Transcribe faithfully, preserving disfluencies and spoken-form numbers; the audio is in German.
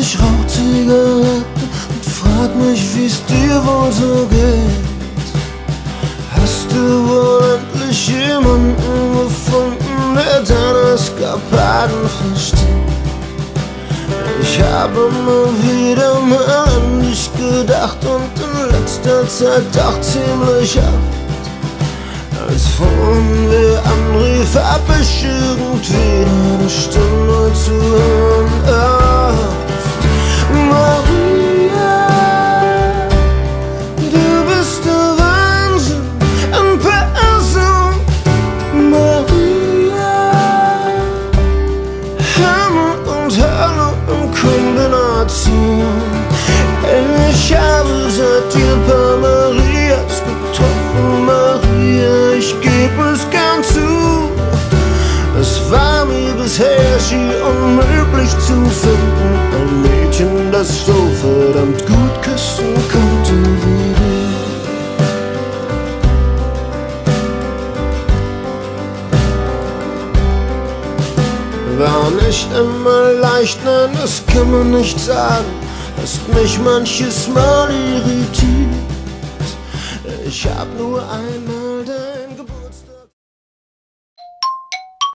Ich rauch Zigaretten und frag mich, wie's dir wohl so geht. Hast du wohl endlich jemanden gefunden, der deine Eskapaden versteht? Ich habe immer wieder mal an dich gedacht und in letzter Zeit auch ziemlich oft. Als vorhin wir anrief, hab ich irgendwie eine Stimme zu hören. Maria, du bist der Wahnsinn in Person. Maria, Himmel und Hölle in Kombination. Ich habe seit dir ein paar Marias getroffen. Maria, ich geb es gern zu, es war mir bisher schier unmöglich zu finden, ein Mädchen, das so verdammt gut küssen konnte wie du. War nicht immer leicht, nein, das kann man nicht sagen, hast mich manches Mal irritiert. Ich hab nur einmal